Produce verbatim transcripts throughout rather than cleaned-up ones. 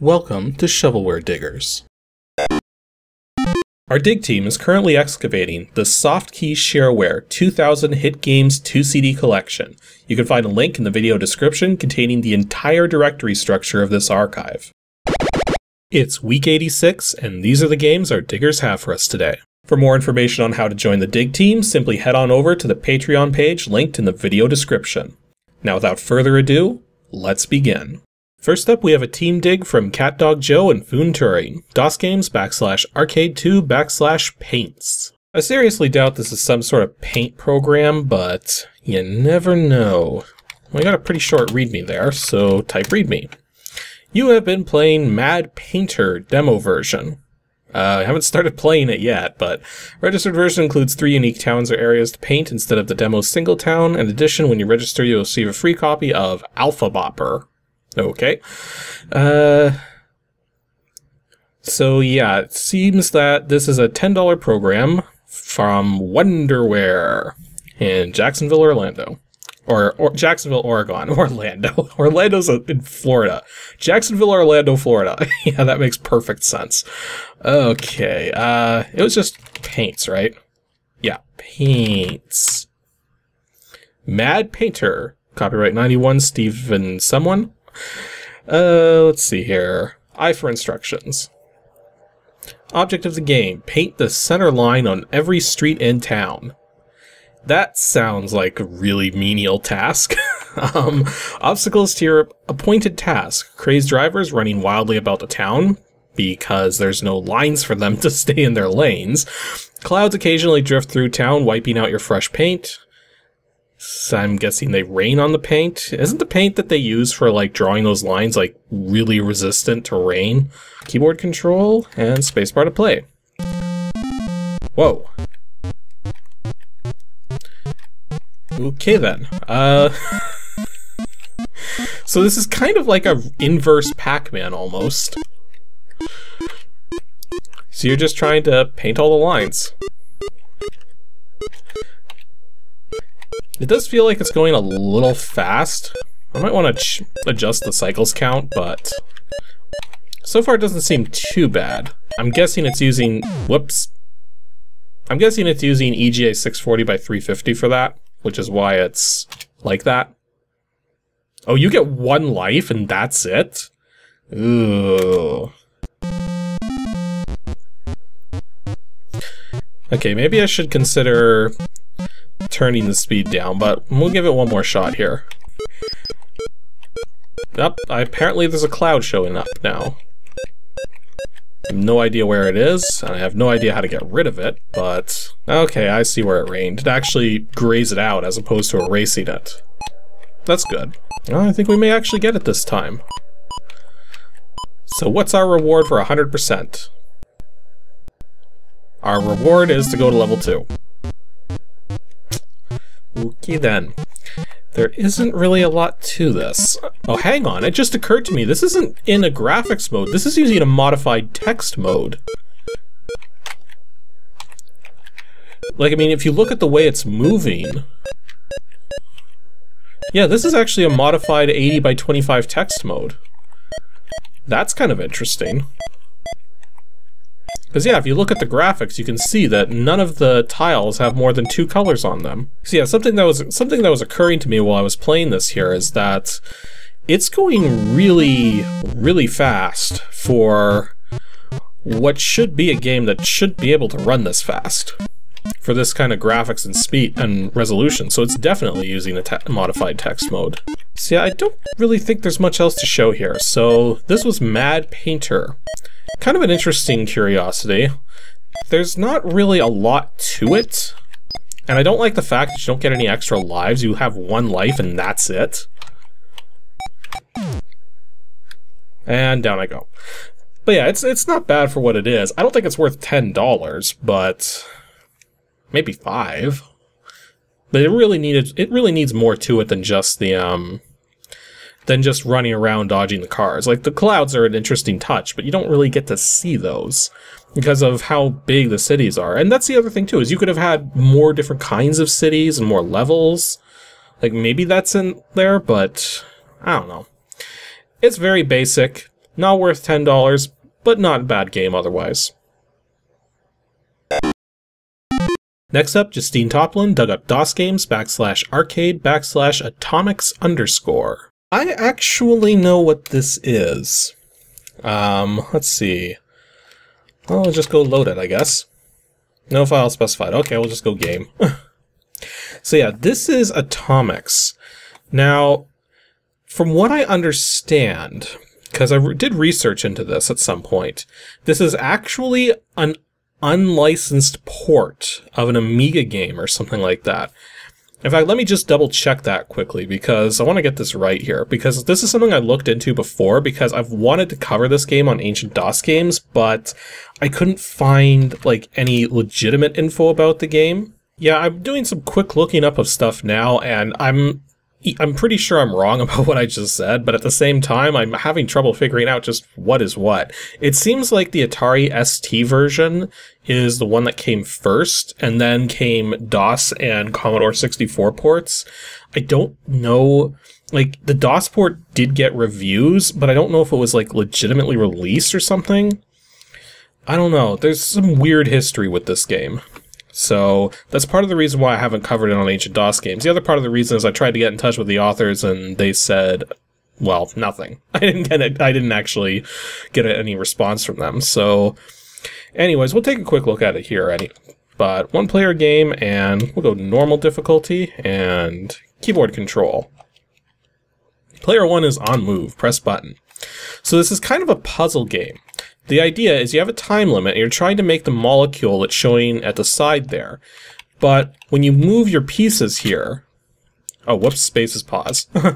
Welcome to Shovelware Diggers. Our dig team is currently excavating the Softkey Shareware two thousand Hit Games two C D Collection. You can find a link in the video description containing the entire directory structure of this archive. It's week eighty-six, and these are the games our diggers have for us today. For more information on how to join the dig team, simply head on over to the Patreon page linked in the video description. Now without further ado, let's begin. First up, we have a team dig from CatDogJoe and FoonTuring, DOSGames backslash arcade two backslash paints. I seriously doubt this is some sort of paint program, but you never know. We got a pretty short readme there, so type readme. You have been playing Mad Painter demo version. Uh, I haven't started playing it yet, but registered version includes three unique towns or areas to paint instead of the demo's single town. In addition, when you register, you'll receive a free copy of Alpha Bopper. Okay. Uh, so yeah, it seems that this is a ten dollar program from Wonderware in Jacksonville, Orlando. Or, or Jacksonville, Oregon. Orlando. Orlando's in Florida. Jacksonville, Orlando, Florida. Yeah, that makes perfect sense. Okay. Uh, it was just paints, right? Yeah, paints. Mad Painter. Copyright ninety-one, Stephen someone. Uh, let's see here. I for instructions. Object of the game. Paint the center line on every street in town. That sounds like a really menial task. um, obstacles to your appointed task. Crazed drivers running wildly about the town because there's no lines for them to stay in their lanes. Clouds occasionally drift through town, wiping out your fresh paint. So I'm guessing they rain on the paint. Isn't the paint that they use for like drawing those lines like really resistant to rain? Keyboard control and spacebar to play. Whoa. Okay then. Uh, so this is kind of like a inverse Pac Man almost. So you're just trying to paint all the lines. It does feel like it's going a little fast. I might want to adjust the cycles count, but so far it doesn't seem too bad. I'm guessing it's using, whoops. I'm guessing it's using E G A six forty by three fifty for that, which is why it's like that. Oh, you get one life and that's it? Ooh. Okay, maybe I should consider turning the speed down, but we'll give it one more shot here. Up, oh, apparently there's a cloud showing up now. I have no idea where it is, and I have no idea how to get rid of it, but okay, I see where it rained. It actually grazed it out as opposed to erasing it. That's good. Well, I think we may actually get it this time. So what's our reward for one hundred percent? Our reward is to go to level two. Okay then. There isn't really a lot to this. Oh, hang on, it just occurred to me, this isn't in a graphics mode, this is using a modified text mode. Like, I mean, if you look at the way it's moving... Yeah, this is actually a modified eighty by twenty-five text mode. That's kind of interesting. Because yeah, if you look at the graphics, you can see that none of the tiles have more than two colors on them. So yeah, something that was something that was occurring to me while I was playing this here is that it's going really, really fast for what should be a game that should be able to run this fast for this kind of graphics and speed and resolution. So it's definitely using a te- modified text mode. So yeah, I don't really think there's much else to show here. So this was Mad Painter. Kind of an interesting curiosity. There's not really a lot to it, and I don't like the fact that you don't get any extra lives. You have one life and that's it. And down I go. But yeah, it's it's not bad for what it is. I don't think it's worth ten dollars, but maybe five. But it really needed it really needs more to it than just the um than just running around dodging the cars. Like, the clouds are an interesting touch, but you don't really get to see those because of how big the cities are. And that's the other thing too, is you could have had more different kinds of cities and more levels. Like, maybe that's in there, but I don't know. It's very basic. Not worth ten dollars, but not a bad game otherwise. Next up, Justine Toplin dug up DOSGames backslash arcade backslash Atomix underscore. I actually know what this is. Um, let's see. Well, I'll just go load it, I guess. No file specified. Okay, we'll just go game. So yeah, this is Atomix. Now, from what I understand, because I did research into this at some point, this is actually an unlicensed port of an Amiga game or something like that. In fact, let me just double check that quickly, because I want to get this right here, because this is something I looked into before, because I've wanted to cover this game on Ancient DOS Games, but I couldn't find like any legitimate info about the game. Yeah, I'm doing some quick looking up of stuff now, and I'm I'm pretty sure I'm wrong about what I just said, but at the same time, I'm having trouble figuring out just what is what. It seems like the Atari S T version is the one that came first, and then came DOS and Commodore sixty-four ports. I don't know, like, the DOS port did get reviews, but I don't know if it was, like, legitimately released or something. I don't know. There's some weird history with this game. So that's part of the reason why I haven't covered it on Ancient DOS Games. The other part of the reason is I tried to get in touch with the authors and they said, well, nothing. I didn't get it. I didn't actually get any response from them. So anyways, we'll take a quick look at it here. Any, but one player game, and we'll go normal difficulty and keyboard control. Player one is on move, press button. So this is kind of a puzzle game. The idea is you have a time limit and you're trying to make the molecule that's showing at the side there. But when you move your pieces here... Oh, whoops, space is pause. But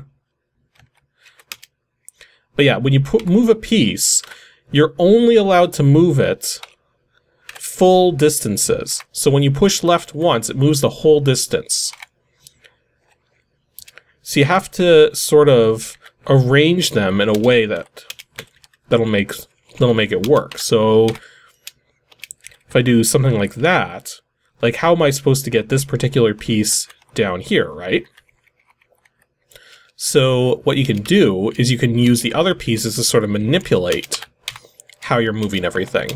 yeah, when you put, move a piece, you're only allowed to move it full distances. So when you push left once, it moves the whole distance. So you have to sort of arrange them in a way that that'll make... that'll make it work. So if I do something like that, like how am I supposed to get this particular piece down here, right? So what you can do is you can use the other pieces to sort of manipulate how you're moving everything.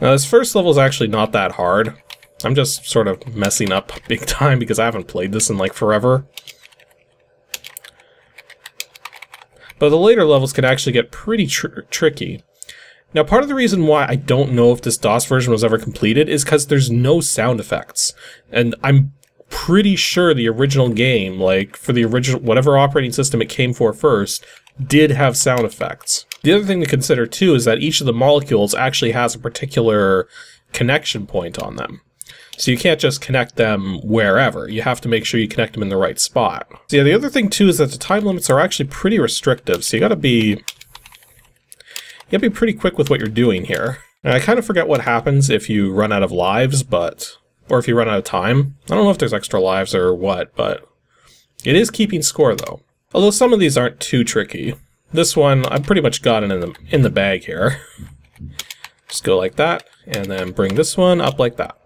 Now this first level is actually not that hard. I'm just sort of messing up big time because I haven't played this in like forever. But the later levels can actually get pretty tr tricky. Now part of the reason why I don't know if this DOS version was ever completed is because there's no sound effects. And I'm pretty sure the original game, like for the original, whatever operating system it came for first, did have sound effects. The other thing to consider too is that each of the molecules actually has a particular connection point on them. So you can't just connect them wherever. You have to make sure you connect them in the right spot. So yeah, the other thing too is that the time limits are actually pretty restrictive. So you gotta be, you gotta be pretty quick with what you're doing here. And I kind of forget what happens if you run out of lives, but, or if you run out of time. I don't know if there's extra lives or what, but it is keeping score though. Although some of these aren't too tricky. This one, I've pretty much got it in the, in the bag here. Just go like that, and then bring this one up like that.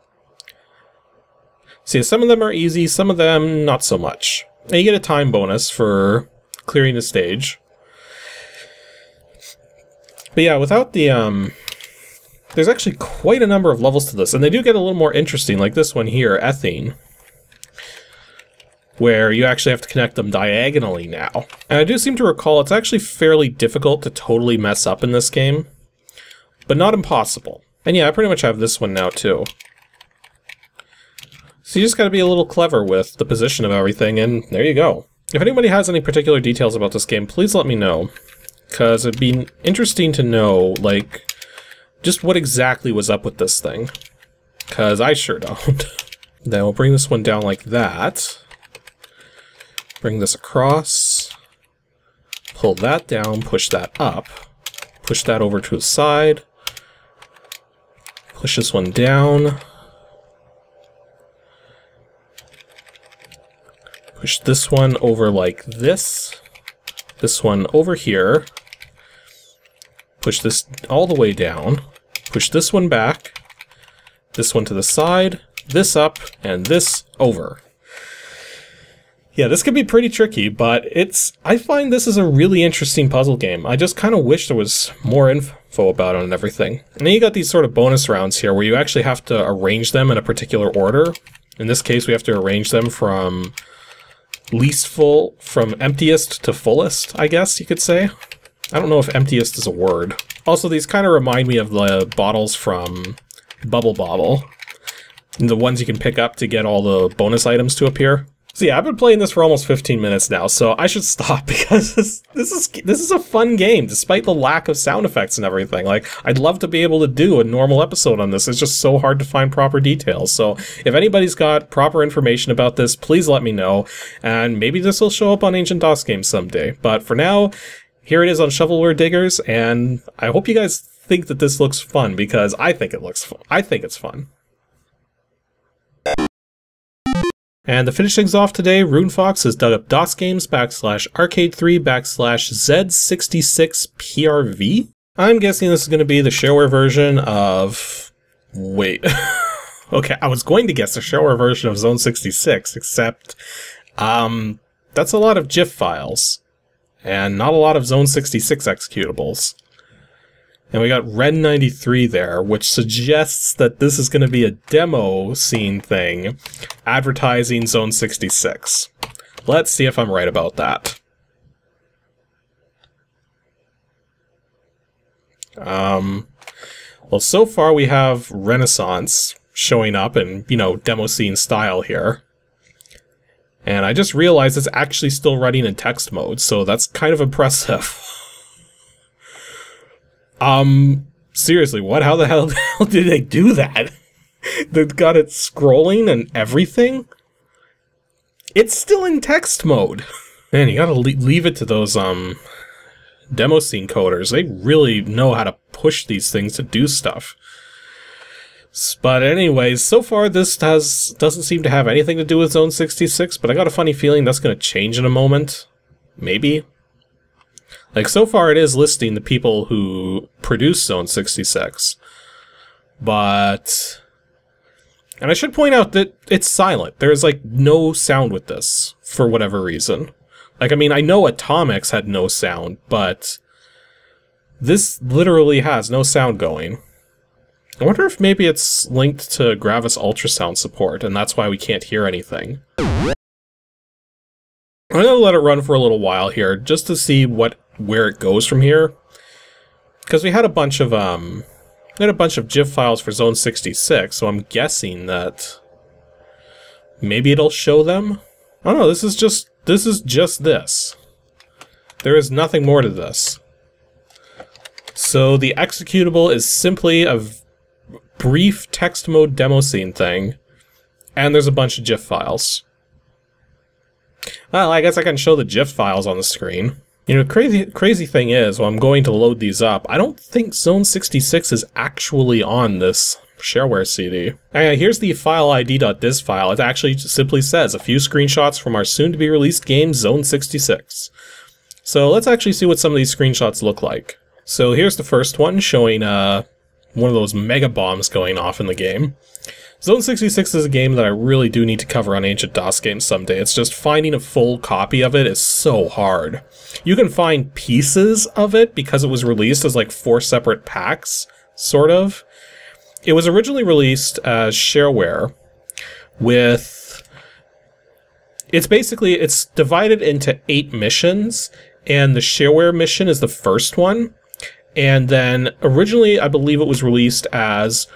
See, some of them are easy, some of them not so much. And you get a time bonus for clearing the stage. But yeah, without the, um, there's actually quite a number of levels to this, and they do get a little more interesting, like this one here, Ethene, where you actually have to connect them diagonally now. And I do seem to recall it's actually fairly difficult to totally mess up in this game, but not impossible. And yeah, I pretty much have this one now too. So you just gotta be a little clever with the position of everything, and there you go. If anybody has any particular details about this game, please let me know, because it'd be interesting to know, like, just what exactly was up with this thing, because I sure don't. Then we'll bring this one down like that, bring this across, pull that down, push that up, push that over to the side, push this one down, push this one over like this, this one over here, push this all the way down, push this one back, this one to the side, this up, and this over. Yeah, this could be pretty tricky, but it's I find this is a really interesting puzzle game. I just kind of wish there was more info about it and everything. And then you got these sort of bonus rounds here where you actually have to arrange them in a particular order. In this case, we have to arrange them from least full, from emptiest to fullest, I guess you could say. I don't know if emptiest is a word. Also, these kind of remind me of the bottles from Bubble Bobble, the ones you can pick up to get all the bonus items to appear. So yeah, I've been playing this for almost fifteen minutes now, so I should stop because this, this is this is a fun game, despite the lack of sound effects and everything. Like, I'd love to be able to do a normal episode on this. It's just so hard to find proper details. So if anybody's got proper information about this, please let me know, and maybe this will show up on Ancient DOS Games someday. But for now, here it is on Shovelware Diggers, and I hope you guys think that this looks fun, because I think it looks fun. I think it's fun. And to finish things off today, RuneFox has dug up DOSGames backslash arcade three backslash Z sixty-six P R V. I'm guessing this is going to be the shareware version of... Wait. Okay, I was going to guess the shareware version of Zone sixty-six, except... Um, that's a lot of GIF files. And not a lot of Zone sixty-six executables. And we got R E N ninety-three there, which suggests that this is going to be a demo scene thing advertising Zone sixty-six. Let's see if I'm right about that. Um, well, so far we have Renaissance showing up in, you know, demo scene style here. And I just realized it's actually still running in text mode, so that's kind of impressive. Um, seriously, what? How the hell, hell did they do that? They've got it scrolling and everything? It's still in text mode. Man, you gotta le leave it to those, um, demo scene coders. They really know how to push these things to do stuff. But anyways, so far this has doesn't seem to have anything to do with Zone sixty-six, but I got a funny feeling that's gonna change in a moment. Maybe. Like, so far it is listing the people who produce Zone sixty-six, but... And I should point out that it's silent. There's, like, no sound with this, for whatever reason. Like, I mean, I know Atomix had no sound, but... This literally has no sound going. I wonder if maybe it's linked to Gravis ultrasound support, and that's why we can't hear anything. I'm gonna let it run for a little while here, just to see what where it goes from here, because we had a bunch of um, we had a bunch of GIF files for Zone sixty-six, so I'm guessing that maybe it'll show them. I don't know. This is just this is just this. There is nothing more to this. So the executable is simply a brief text mode demo scene thing, and there's a bunch of GIF files. Well, I guess I can show the GIF files on the screen. You know, crazy crazy thing is, when I'm going to load these up, I don't think Zone sixty-six is actually on this shareware C D. And here's the file I D dot diz file. It actually simply says, a few screenshots from our soon-to-be-released game, Zone sixty-six. So let's actually see what some of these screenshots look like. So here's the first one, showing uh, one of those mega bombs going off in the game. Zone sixty-six is a game that I really do need to cover on Ancient DOS Games someday. It's just finding a full copy of it is so hard. You can find pieces of it because it was released as like four separate packs, sort of. It was originally released as shareware with... It's basically, it's divided into eight missions, and the shareware mission is the first one. And then originally, I believe it was released as...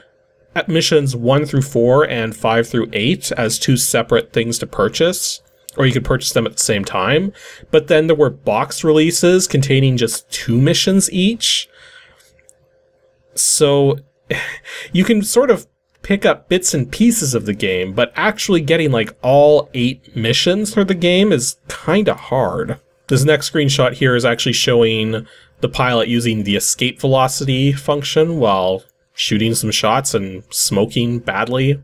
at missions one through four and five through eight as two separate things to purchase, or you could purchase them at the same time. But then there were box releases containing just two missions each. So you can sort of pick up bits and pieces of the game, but actually getting like all eight missions for the game is kind of hard. This next screenshot here is actually showing the pilot using the escape velocity function while shooting some shots and smoking badly.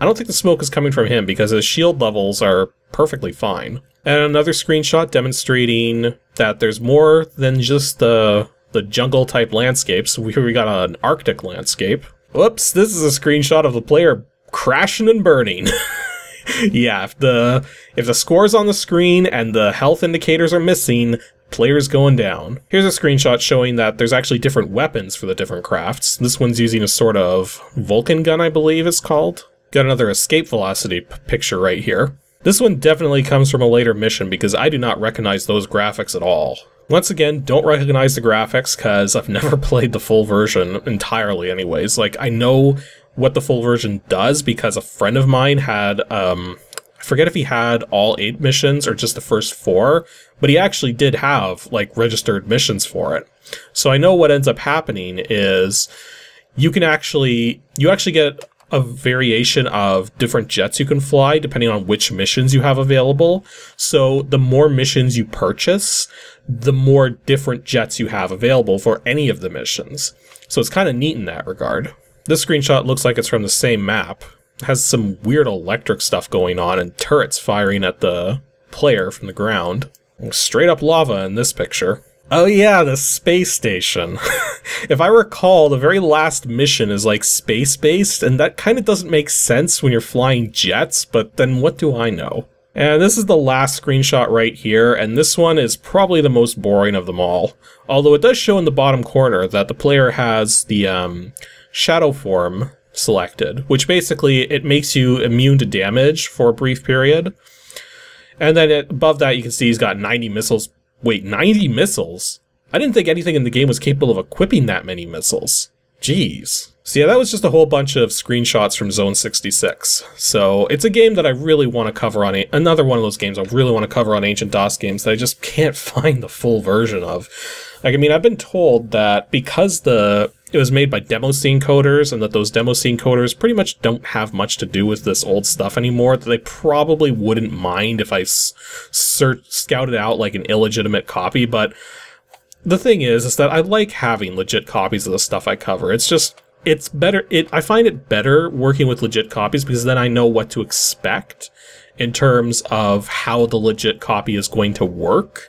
I don't think the smoke is coming from him because his shield levels are perfectly fine. And another screenshot demonstrating that there's more than just the the jungle type landscapes. We we got an Arctic landscape. Whoops! This is a screenshot of the player crashing and burning. Yeah, if the if the score's on the screen and the health indicators are missing, player's going down. Here's a screenshot showing that there's actually different weapons for the different crafts. This one's using a sort of Vulcan gun, I believe it's called. Got another escape velocity p- picture right here. This one definitely comes from a later mission because I do not recognize those graphics at all. Once again, don't recognize the graphics because I've never played the full version entirely anyways. Like, I know what the full version does because a friend of mine had, um, I forget if he had all eight missions or just the first four, but he actually did have, like, registered missions for it. So I know what ends up happening is you can actually, you actually get a variation of different jets you can fly depending on which missions you have available. So the more missions you purchase, the more different jets you have available for any of the missions. So it's kind of neat in that regard. This screenshot looks like it's from the same map. It has some weird electric stuff going on and turrets firing at the player from the ground. Straight up lava in this picture. Oh yeah, the space station. If I recall, the very last mission is like space-based, and that kind of doesn't make sense when you're flying jets, but then what do I know? And this is the last screenshot right here, and this one is probably the most boring of them all. Although it does show in the bottom corner that the player has the um, shadow form selected, which basically it makes you immune to damage for a brief period. And then it, above that you can see he's got ninety missiles. Wait, ninety missiles? I didn't think anything in the game was capable of equipping that many missiles. Jeez. So yeah, that was just a whole bunch of screenshots from Zone sixty-six. So it's a game that I really want to cover on, a another one of those games I really want to cover on Ancient DOS Games that I just can't find the full version of. Like, I mean, I've been told that because the it was made by demo scene coders and that those demo scene coders pretty much don't have much to do with this old stuff anymore, that they probably wouldn't mind if I searched, scouted out like an illegitimate copy. But the thing is, is that I like having legit copies of the stuff I cover. It's just, it's better, it, I find it better working with legit copies because then I know what to expect in terms of how the legit copy is going to work.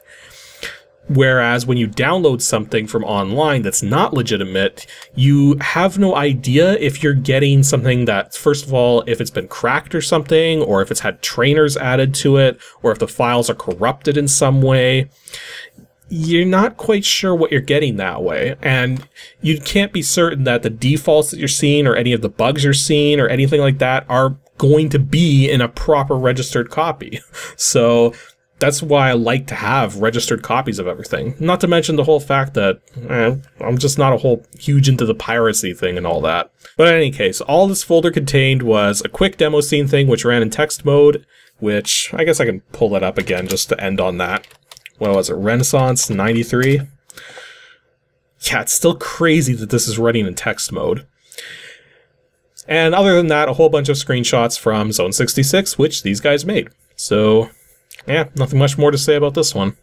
Whereas when you download something from online that's not legitimate, you have no idea if you're getting something that, first of all, if it's been cracked or something, or if it's had trainers added to it, or if the files are corrupted in some way. You're not quite sure what you're getting that way, and you can't be certain that the defaults that you're seeing or any of the bugs you're seeing or anything like that are going to be in a proper registered copy. So that's why I like to have registered copies of everything. Not to mention the whole fact that eh, I'm just not a whole huge into the piracy thing and all that. But in any case, all this folder contained was a quick demo scene thing which ran in text mode, which I guess I can pull that up again just to end on that. What was it? Renaissance ninety-three? Yeah, it's still crazy that this is running in text mode. And other than that, a whole bunch of screenshots from Zone sixty-six, which these guys made. So yeah, nothing much more to say about this one.